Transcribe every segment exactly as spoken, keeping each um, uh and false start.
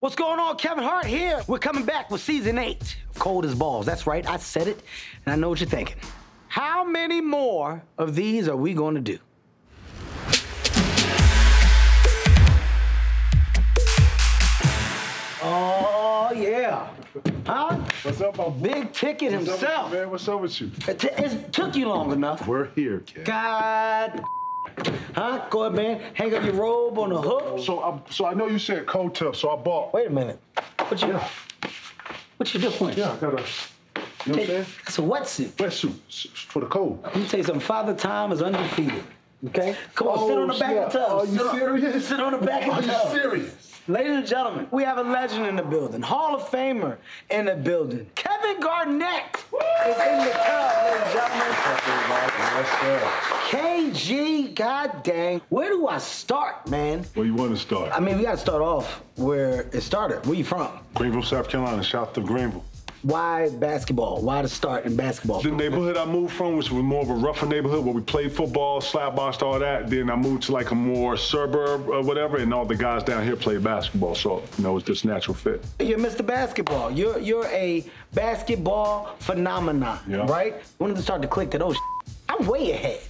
What's going on? Kevin Hart here. We're coming back with season eight of Cold as Balls. That's right, I said it, and I know what you're thinking. How many more of these are we going to do? Oh, yeah. Huh? What's up, my boy? Big Ticket what's himself. Up, man, what's up with you? It, t it took you long enough. We're here, Kevin. God. Huh? Go ahead, man. Hang up your robe on the hook. So, um, so I know you said cold tough, so I bought. Wait a minute. What you? Yeah. What you doing? Yeah, I got a. You know what I'm saying? That's a wetsuit. Wetsuit for the cold. Let me tell you something. Father Time is undefeated. Okay. Come on, oh, sit on the back yeah. of the tub. Are you sit serious? On, sit on the back Are of the tub. Are you serious? Ladies and gentlemen, we have a legend in the building, Hall of Famer in the building. Kevin Garnett Woo! Is in the tub, ladies and gentlemen. K G, god dang. Where do I start, man? Where you want to start? I mean, we got to start off where it started. Where you from? Greenville, South Carolina, south of Greenville. Why basketball? Why to start in basketball? The neighborhood I moved from, which was more of a rougher neighborhood where we played football, slap boxed, all that. Then I moved to like a more suburb or whatever, and all the guys down here played basketball. So, you know, it's just natural fit. You're Mister Basketball. You're you're a basketball phenomenon, yeah. right? When did it start to click that, oh, I'm way ahead?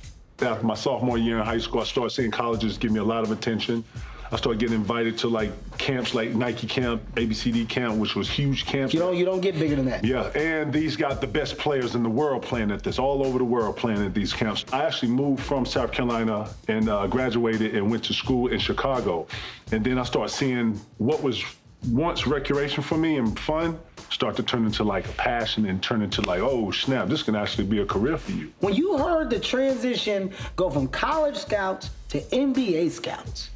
After my sophomore year in high school, I started seeing colleges give me a lot of attention. I started getting invited to like camps like Nike camp, A B C D camp, which was huge camps. You don't, you don't get bigger than that. Yeah, and these got the best players in the world playing at this, all over the world playing at these camps. I actually moved from South Carolina and uh, graduated and went to school in Chicago. And then I started seeing what was once recreation for me and fun start to turn into like a passion and turn into like, oh snap, this can actually be a career for you. When you heard the transition go from college scouts to N B A scouts,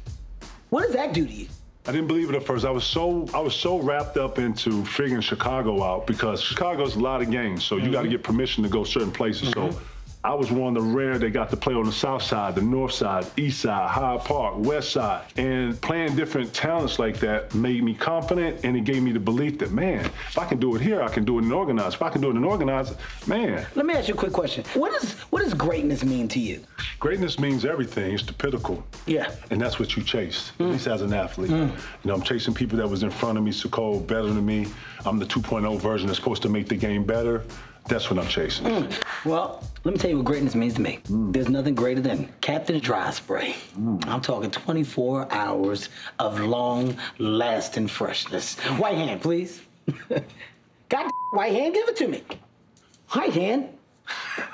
what does that do to you? I didn't believe it at first. I was so I was so wrapped up into figuring Chicago out because Chicago's a lot of games, so mm-hmm. you got to get permission to go certain places. Mm-hmm. So I was one of the rare that got to play on the south side, the north side, east side, Hyde Park, west side. And playing different talents like that made me confident, and it gave me the belief that, man, if I can do it here, I can do it in organized. If I can do it in organized, man. Let me ask you a quick question. What is, what does greatness mean to you? Greatness means everything. It's the pinnacle. Yeah. And that's what you chase, mm. at least as an athlete. Mm. You know, I'm chasing people that was in front of me, so cold, better than me. I'm the two point oh version that's supposed to make the game better. That's what I'm chasing. Mm. Well, let me tell you what greatness means to me. Mm. There's nothing greater than Captain Dry Spray. Mm. I'm talking twenty-four hours of long-lasting freshness. White hand, please. God, right hand, give it to me. Right hand,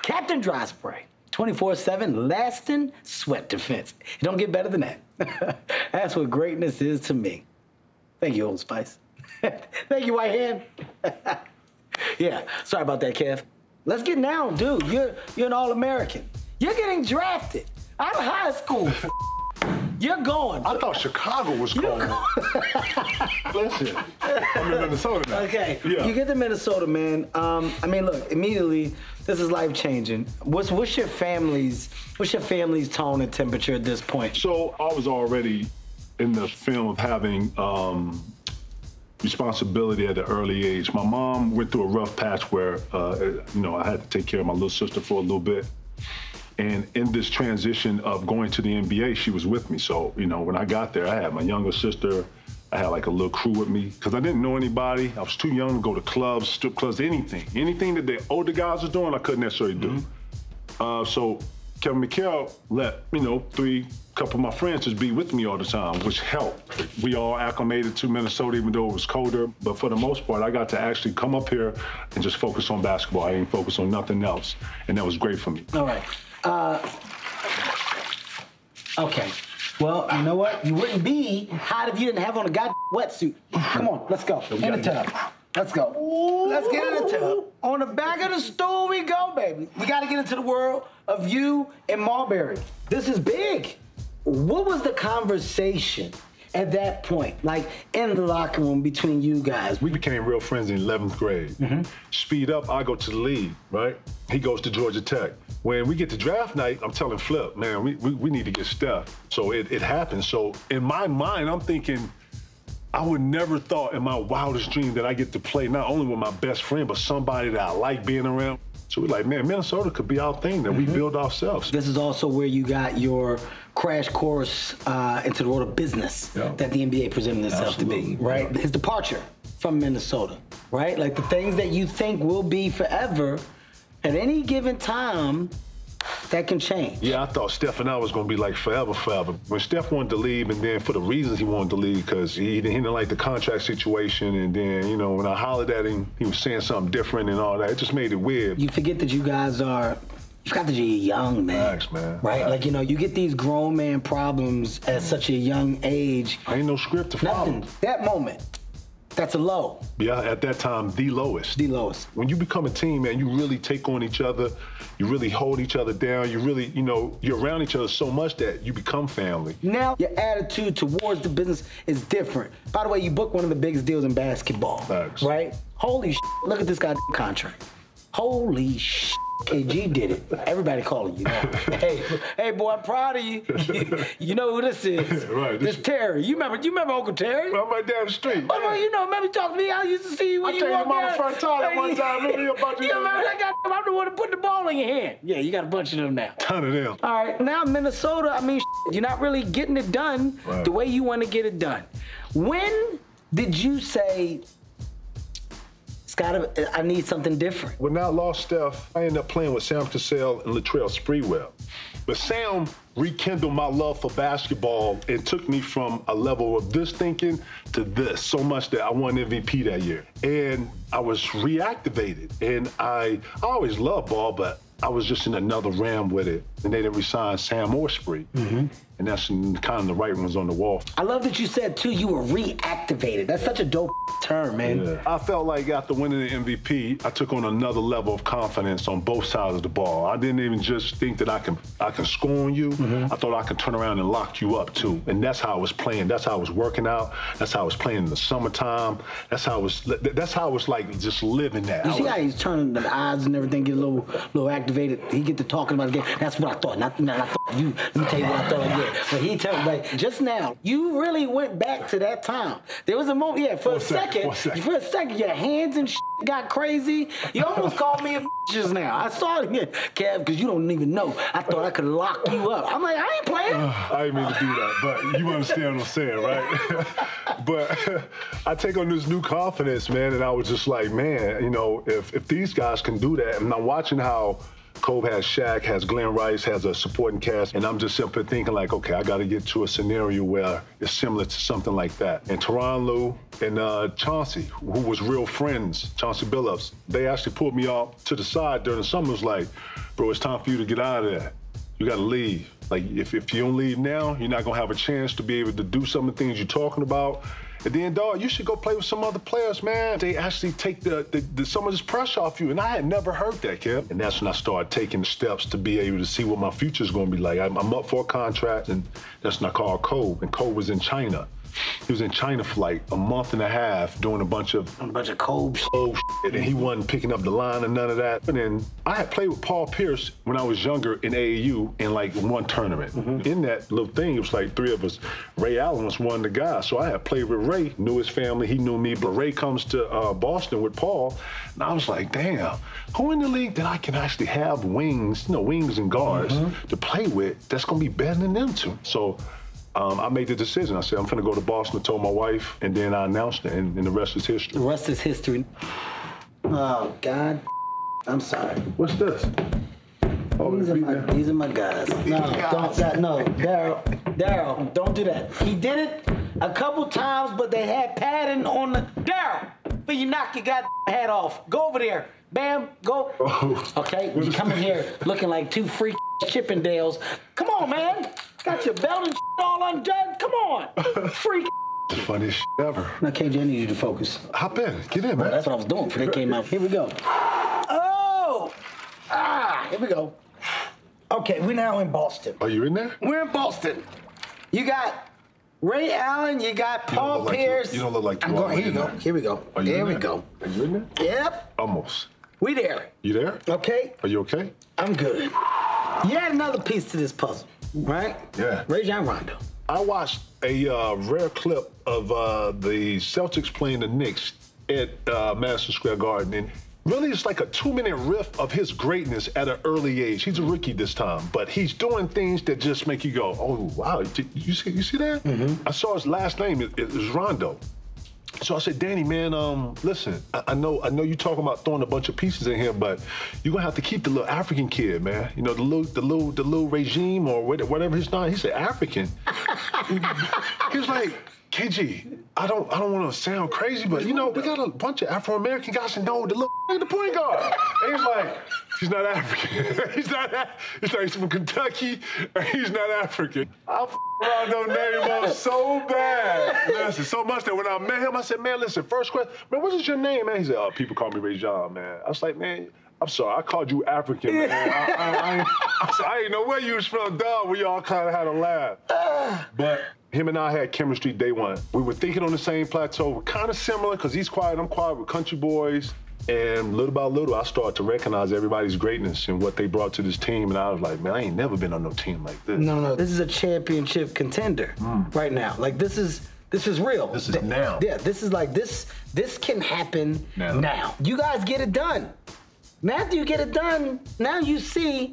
Captain Dry Spray. twenty-four seven lasting sweat defense. It don't get better than that. That's what greatness is to me. Thank you, Old Spice. Thank you, White Hand. Yeah, sorry about that, Kev. Let's get down, dude. You're you're an All-American. You're getting drafted out of high school. You're going. I thought Chicago was going. Listen, I'm in Minnesota now. Okay, yeah. You get to Minnesota, man. Um, I mean, look, immediately, this is life-changing. What's what's your family's what's your family's tone and temperature at this point? So I was already in the film of having. Um, responsibility at an early age. My mom went through a rough patch where, uh, you know, I had to take care of my little sister for a little bit. And in this transition of going to the N B A, she was with me. So, you know, when I got there, I had my younger sister, I had like a little crew with me, because I didn't know anybody. I was too young to go to clubs, strip clubs, anything. Anything that the older guys was doing, I couldn't necessarily do. Mm-hmm. uh, so Kevin McHale let, you know, three, couple of my friends just be with me all the time, which helped. We all acclimated to Minnesota, even though it was colder. But for the most part, I got to actually come up here and just focus on basketball. I ain't focused on nothing else. And that was great for me. All right. Uh, okay. Well, you know what? You wouldn't be hot if you didn't have on a goddamn wetsuit. Come on, let's go. So in the tub. Let's go. Ooh. Let's get in the tub. On the back of the stool we go, baby. We got to get into the world of you and Marbury. This is big. What was the conversation at that point, like in the locker room between you guys? We became real friends in eleventh grade. Mm-hmm. Speed up, I go to the league, right? He goes to Georgia Tech. When we get to draft night, I'm telling Flip, man, we, we, we need to get Steph. So it, it happened. So in my mind, I'm thinking, I would never thought in my wildest dream that I get to play not only with my best friend, but somebody that I like being around. So we're like, man, Minnesota could be our thing that mm-hmm. we build ourselves. This is also where you got your crash course uh, into the world of business yeah. that the N B A presented itself Absolutely. to be, right? Yeah. His departure from Minnesota, right? Like the things that you think will be forever, at any given time, that can change. Yeah, I thought Steph and I was going to be like forever, forever. When Steph wanted to leave, and then for the reasons he wanted to leave, because he, he didn't like the contract situation, and then, you know, when I hollered at him, he was saying something different and all that. It just made it weird. You forget that you guys are, you forgot that you're young, man. Relax, man. Right? Relax. Like, you know, you get these grown man problems at such a young age. I ain't no script to follow. Nothing. That moment. That's a low. Yeah, at that time, the lowest. The lowest. When you become a team, man, you really take on each other. You really hold each other down. You really, you know, you're around each other so much that you become family. Now, your attitude towards the business is different. By the way, you booked one of the biggest deals in basketball, Thanks. right? Holy shit, look at this guy's contract. Holy shit. K G did it. Everybody calling you now. Hey, hey, boy, I'm proud of you. You know who this is. Right. This, this Terry. You remember, you remember Uncle Terry? I'm right down the street. But, well, you know, remember you talked to me? I used to see you when I you walked down. I told your mama front toilet one time. Remember you a bunch of you them. You remember that guy? I'm the one that put the ball in your hand. Yeah, you got a bunch of them now. Ton of them. All right, now Minnesota, I mean, you're not really getting it done right. the way you want to get it done. When did you say, Gotta, I need something different? When I lost Steph, I ended up playing with Sam Cassell and Latrell Sprewell. But Sam rekindled my love for basketball and took me from a level of this thinking to this, so much that I won M V P that year. And I was reactivated. And I, I always loved ball, but I was just in another realm with it. And they didn't resign Sam or Spree. Mm-hmm. And that's kind of the right ones on the wall. I love that you said, too, you were reactivated. That's such a dope term, man. Yeah. I felt like after winning the M V P, I took on another level of confidence on both sides of the ball. I didn't even just think that I can, I can score on you. Mm-hmm. I thought I could turn around and lock you up, too. And that's how I was playing. That's how I was working out. That's how I was playing in the summertime. That's how I was, that's how I was like just living that. You see how he's turning the odds and everything, get a little, little activated. He get to talking about the game. That's what I thought. Not, not, not you. Let me tell you what I thought. Yeah. But he told me, like, just now, you really went back to that time. There was a moment, yeah, for one a second, second for a second, your hands and shit got crazy. You almost called me a just now. I saw it again, Kev, because you don't even know. I thought I could lock you up. I'm like, I ain't playing. Uh, I didn't mean to do that, but you understand what I'm saying, right? But I take on this new confidence, man, and I was just like, man, you know, if, if these guys can do that, and I'm watching how Cole has Shaq, has Glenn Rice, has a supporting cast, and I'm just simply thinking like, okay, I got to get to a scenario where it's similar to something like that. And Tyronn Lue and uh, Chauncey, who was real friends, Chauncey Billups, they actually pulled me off to the side during the summer. Was like, bro, it's time for you to get out of there. You got to leave. Like, if, if you don't leave now, you're not going to have a chance to be able to do some of the things you're talking about. And then, dog, you should go play with some other players, man. They actually take the, the, the some of this pressure off you. And I had never heard that, Kev. And that's when I started taking steps to be able to see what my future's going to be like. I'm, I'm up for a contract, and that's when I called Cole. And Cole was in China. He was in China for like a month and a half doing a bunch of... A bunch of cold shit. And he wasn't picking up the line and none of that. And then I had played with Paul Pierce when I was younger in A A U in like one tournament. Mm-hmm. In that little thing, it was like three of us. Ray Allen was one of the guys. So I had played with Ray, knew his family, he knew me. But Ray comes to uh, Boston with Paul, and I was like, damn, who in the league that I can actually have wings, you know, wings and guards mm-hmm. to play with that's going to be better than them two? So... Um, I made the decision. I said, I'm finna go to Boston. I told my wife, and then I announced it, and, and the rest is history. The rest is history. Oh, God, I'm sorry. What's this? Oh, these, are my, these are my guys. No, don't, that, no, Daryl, Daryl, don't do that. He did it a couple times, but they had padding on the... Daryl, but you knock your goddamn hat off. Go over there. Bam, go. Oh. Okay, you come in here looking like two freak Chippendales. Come on, man. Got your belt and all undone. Come on, freak. The funniest ever. Now, K J, I need you to focus. Hop in, get in, man. Well, that's what I was doing before they came out. Here we go. Oh, ah, here we go. Okay, we're now in Boston. Are you in there? We're in Boston. You got Ray Allen. You got Paul you Pierce. Like you, you don't look like you I'm are. Going, here you go. There. Here we go. Are you there in we there? go. Are you in there? Yep. Almost. We there. You there? Okay. Are you okay? I'm good. You had another piece to this puzzle. Right? Yeah. Rajon Rondo. I watched a uh, rare clip of uh, the Celtics playing the Knicks at uh, Madison Square Garden, and really is like a two-minute riff of his greatness at an early age. He's a rookie this time, but he's doing things that just make you go, oh, wow, did you see, you see that? Mm-hmm. I saw his last name, it, it was Rondo. So I said, Danny, man, um, listen, I, I know I know you're talking about throwing a bunch of pieces in here, but you're gonna have to keep the little African kid, man. You know, the little the little the little regime or whatever his name. He said African. He was like, K G, I don't I don't wanna sound crazy, but you know, we got a bunch of Afro American guys and know the little the point guard. And he's like, he's not African. he's not he's like he's from Kentucky, or he's not African. I f Rondo name up so bad. Listen, so much that when I met him, I said, man, listen, first question, man, what is your name, man? He said, oh, people call me Rajon, man. I was like, man, I'm sorry, I called you African, man. I, I, I, I, I, said, I didn't know where you was from, dog. We all kind of had a laugh. But him and I had chemistry day one. We were thinking on the same plateau. We're kind of similar, because he's quiet, I'm quiet, we're country boys. And little by little, I started to recognize everybody's greatness and what they brought to this team. And I was like, man, I ain't never been on no team like this. No, no, this is a championship contender mm. right now. Like, this is this is real. This is Th now. Yeah, this is like, this This can happen now. now. You guys get it done. Now after you get it done, now you see,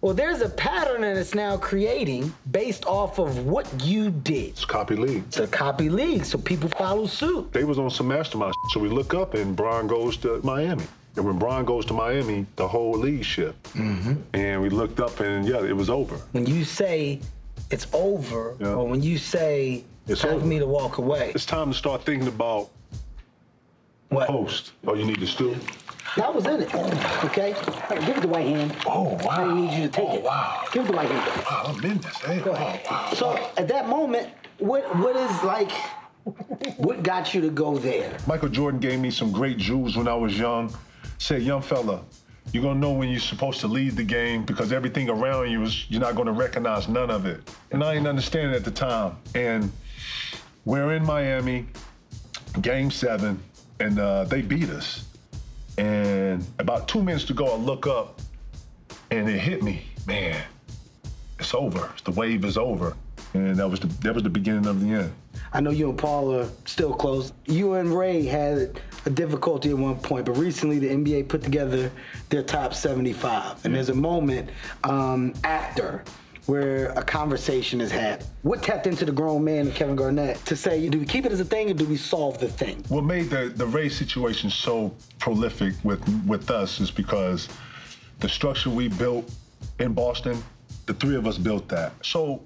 well, there's a pattern that it's now creating based off of what you did. It's copy league. It's a copy league, so people follow suit. They was on some mastermind, so we look up and Bron goes to Miami. And when Bron goes to Miami, the whole league shift. Mm-hmm. And we looked up and, yeah, it was over. When you say it's over, yeah. or when you say it's time over. for me to walk away. It's time to start thinking about what? Post. Oh, you need to steal? I was in it, okay? Right, give it the white hand. Oh, wow. I need you to take oh, it. wow. Give it the white hand. Wow, I'm in this. Hey. Go ahead. Wow, wow, so wow. at that moment, what what is like, what got you to go there? Michael Jordan gave me some great jewels when I was young. Said, young fella, you're gonna know when you're supposed to leave the game, because everything around you is, you're not gonna recognize none of it. And I didn't understand it at the time. And we're in Miami, game seven, and uh, they beat us. And about two minutes to go, I look up and it hit me. Man, it's over. The wave is over. And that was the, that was the beginning of the end. I know you and Paul are still close. You and Ray had a difficulty at one point, but recently the N B A put together their top seventy-five. And yeah. there's a moment um, after where a conversation is had. What tapped into the grown man and Kevin Garnett to say, do we keep it as a thing or do we solve the thing? What made the, the Ray situation so prolific with, with us is because the structure we built in Boston, the three of us built that. So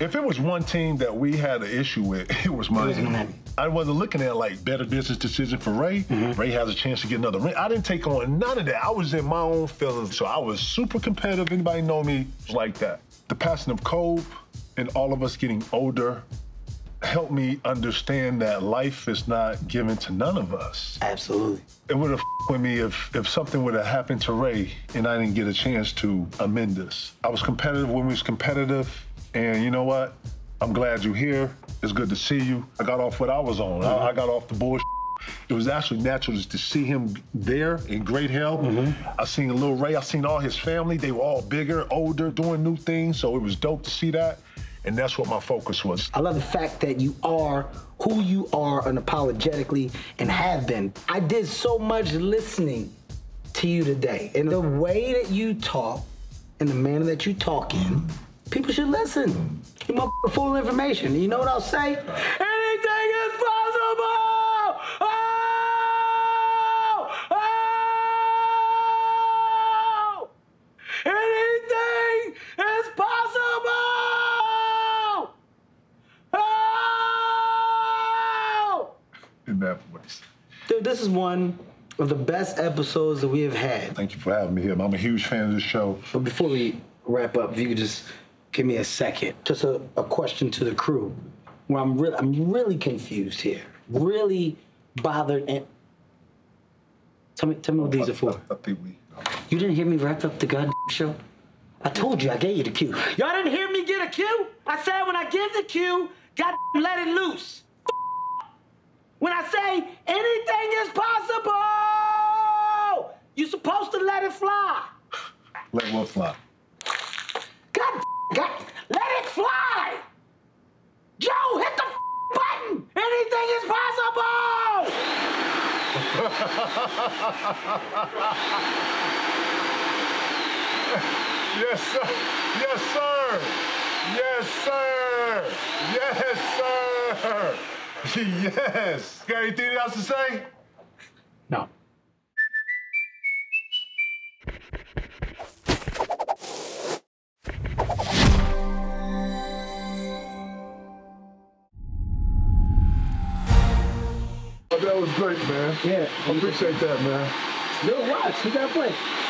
if it was one team that we had an issue with, it was Miami. I wasn't looking at like better business decision for Ray. Mm-hmm. Ray has a chance to get another ring. I didn't take on none of that. I was in my own feelings. So I was super competitive. Anybody know me like that. The passing of Kobe and all of us getting older helped me understand that life is not given to none of us. Absolutely. It would have f***ed with me if, if something would have happened to Ray and I didn't get a chance to amend this. I was competitive when we was competitive, and you know what? I'm glad you're here. It's good to see you. I got off what I was on. Mm-hmm. I, I got off the bullshit. It was actually natural just to see him there in great health. Mm-hmm. I seen a little Ray. I seen all his family. They were all bigger, older, doing new things. So it was dope to see that. And that's what my focus was. I love the fact that you are who you are unapologetically and have been. I did so much listening to you today. And the way that you talk and the manner that you talk in, mm-hmm. people should listen. You motherfucker full of information. You know what I'll say? Anything is possible! Oh! Oh! Anything is possible! Oh! In that voice. Dude, this is one of the best episodes that we have had. Thank you for having me here. I'm a huge fan of this show. But before we wrap up, if you could just give me a second. Just a, a question to the crew. Where I'm really, I'm really confused here. Really bothered and tell me, tell me what these are for. I, I think we, um... You didn't hear me wrap up the goddamn show. I told you, I gave you the cue. Y'all didn't hear me get a cue. I said when I give the cue, goddamn, let it loose. When I say anything is possible, you're supposed to let it fly. Let what fly? God. God, let it fly! Joe, hit the button! Anything is possible! Yes, sir. Yes, sir. Yes, sir. Yes, sir. Yes. Got anything else to say? No. That was great, man. Yeah. I appreciate that, man. Yo, watch. You got to play.